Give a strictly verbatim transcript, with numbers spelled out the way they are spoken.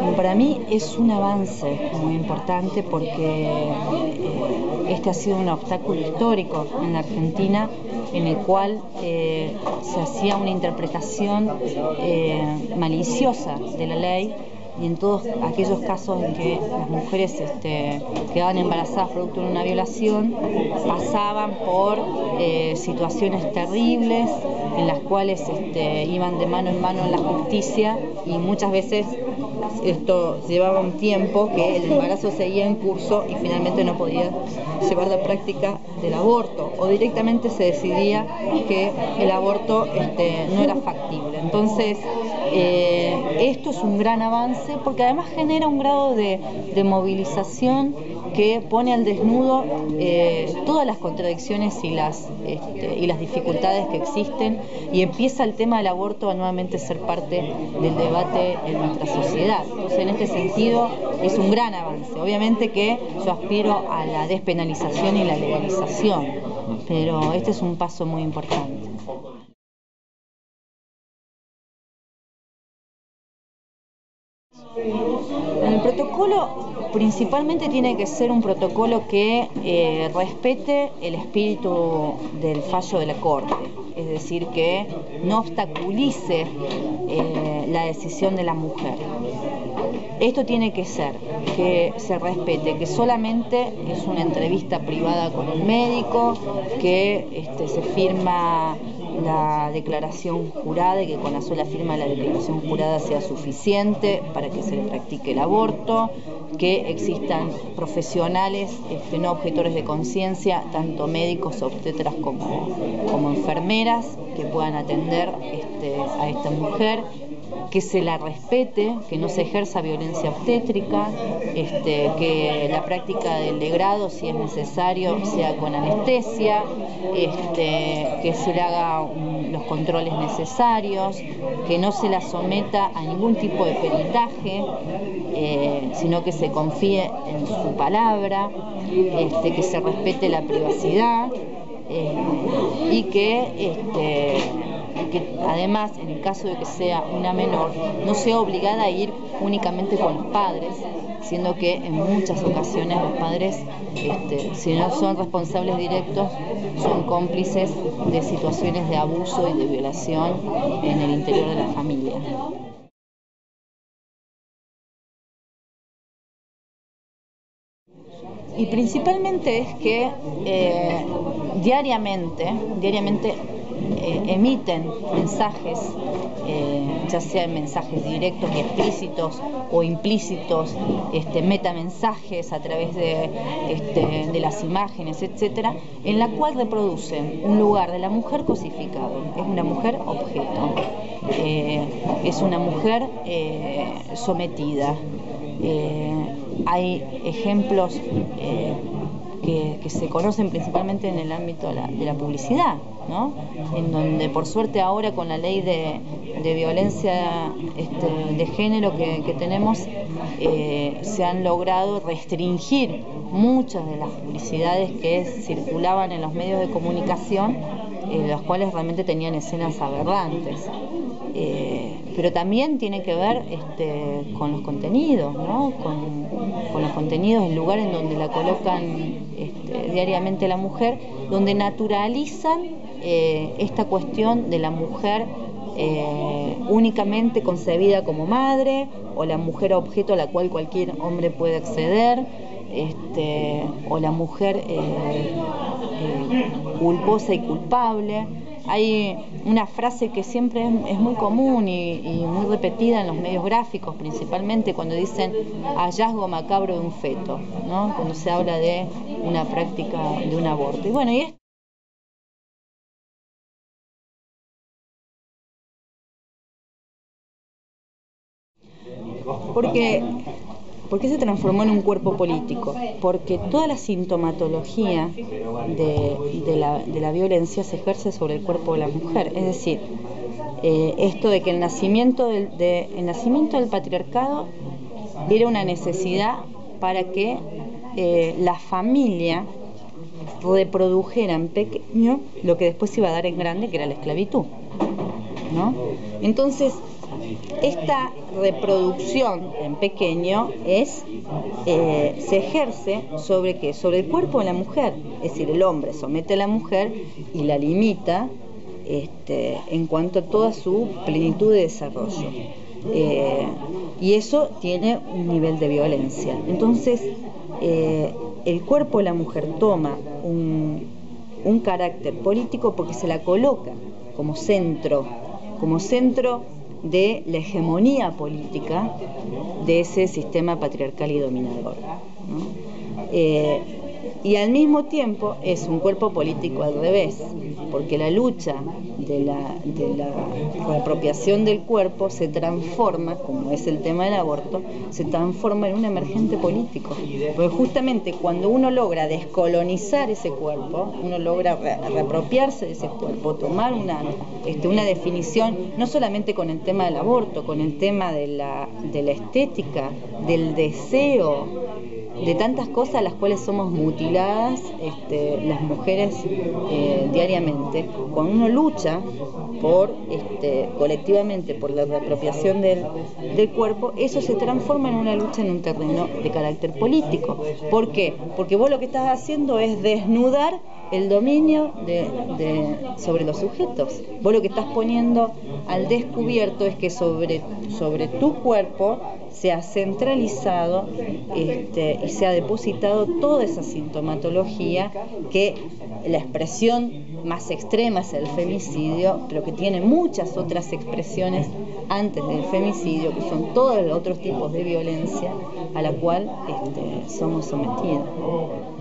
Bueno, para mí es un avance muy importante porque eh, este ha sido un obstáculo histórico en la Argentina, en el cual eh, se hacía una interpretación eh, maliciosa de la ley, y en todos aquellos casos en que las mujeres este, quedaban embarazadas producto de una violación, pasaban por eh, situaciones terribles en las cuales este, iban de mano en mano en la justicia, y muchas veces esto llevaba un tiempo que el embarazo seguía en curso y finalmente no podía llevar la práctica del aborto, o directamente se decidía que el aborto este, no era factible. Entonces eh, esto es un gran avance, porque además genera un grado de, de movilización que pone al desnudo eh, todas las contradicciones y las, este, y las dificultades que existen, y empieza el tema del aborto a nuevamente ser parte del debate en nuestra sociedad. Entonces, en este sentido, es un gran avance. Obviamente que yo aspiro a la despenalización y la legalización, pero este es un paso muy importante. El protocolo principalmente tiene que ser un protocolo que eh, respete el espíritu del fallo de la Corte, es decir, que no obstaculice eh, la decisión de la mujer. Esto tiene que ser, que se respete, que solamente es una entrevista privada con el médico, que este, se firma la declaración jurada, y que con la sola firma de la declaración jurada sea suficiente para que se le practique el aborto, que existan profesionales este, no objetores de conciencia, tanto médicos, obstetras como, como enfermeras, que puedan atender este, a esta mujer, que se la respete, que no se ejerza violencia obstétrica, este, que la práctica del degrado, si es necesario, sea con anestesia, este, que se le haga un, los controles necesarios, que no se la someta a ningún tipo de peritaje, eh, sino que se confíe en su palabra, este, que se respete la privacidad eh, y que... Este, que además, en el caso de que sea una menor, no sea obligada a ir únicamente con los padres, siendo que en muchas ocasiones los padres, este, si no son responsables directos, son cómplices de situaciones de abuso y de violación en el interior de la familia. Y principalmente es que eh, diariamente, diariamente Eh, emiten mensajes, eh, ya sean mensajes directos y explícitos o implícitos, este, metamensajes a través de, este, de las imágenes, etcétera, en la cual reproducen un lugar de la mujer cosificado. Es una mujer objeto, eh, es una mujer eh, sometida. Eh, hay ejemplos eh, Que, que se conocen principalmente en el ámbito de la, de la publicidad, ¿no? En donde, por suerte, ahora con la ley de, de violencia este, de género que, que tenemos, eh, se han logrado restringir muchas de las publicidades que circulaban en los medios de comunicación, eh, los cuales realmente tenían escenas aberrantes. Eh, pero también tiene que ver este, con los contenidos, ¿no? con, con los contenidos, el lugar en donde la colocan este, diariamente la mujer, donde naturalizan eh, esta cuestión de la mujer eh, únicamente concebida como madre, o la mujer objeto a la cual cualquier hombre puede acceder, este, o la mujer eh, eh, culposa y culpable. Hay una frase que siempre es muy común y, y muy repetida en los medios gráficos, principalmente cuando dicen hallazgo macabro de un feto, ¿no? Cuando se habla de una práctica de un aborto. Y bueno, y esto... Porque... ¿Por qué se transformó en un cuerpo político? Porque toda la sintomatología de, de, la, de la violencia se ejerce sobre el cuerpo de la mujer. Es decir, eh, esto de que el nacimiento del, de, el nacimiento del patriarcado era una necesidad para que eh, la familia reprodujera en pequeño lo que después se iba a dar en grande, que era la esclavitud, ¿no? Entonces, Esta reproducción en pequeño es, eh, se ejerce sobre qué, sobre el cuerpo de la mujer, es decir, el hombre somete a la mujer y la limita este, en cuanto a toda su plenitud de desarrollo. Eh, y eso tiene un nivel de violencia. Entonces, eh, el cuerpo de la mujer toma un, un carácter político porque se la coloca como centro, como centro de la hegemonía política de ese sistema patriarcal y dominador, ¿no? Eh, y al mismo tiempo es un cuerpo político al revés, porque la lucha de la, de la reapropiación del cuerpo se transforma, como es el tema del aborto, se transforma en un emergente político, porque justamente cuando uno logra descolonizar ese cuerpo, uno logra re reapropiarse de ese cuerpo, tomar una, este, una definición, no solamente con el tema del aborto, con el tema de la, de la estética, del deseo, de tantas cosas a las cuales somos mutiladas este, las mujeres eh, diariamente. Cuando uno lucha por este, colectivamente por la reapropiación del, del cuerpo, eso se transforma en una lucha en un terreno de carácter político. ¿Por qué? Porque vos lo que estás haciendo es desnudar el dominio de, de, sobre los sujetos. Vos lo que estás poniendo al descubierto es que sobre, sobre tu cuerpo se ha centralizado este, y se ha depositado toda esa sintomatología que la expresión más extrema es el femicidio, pero que tiene muchas otras expresiones antes del femicidio, que son todos los otros tipos de violencia a la cual este, somos sometidos.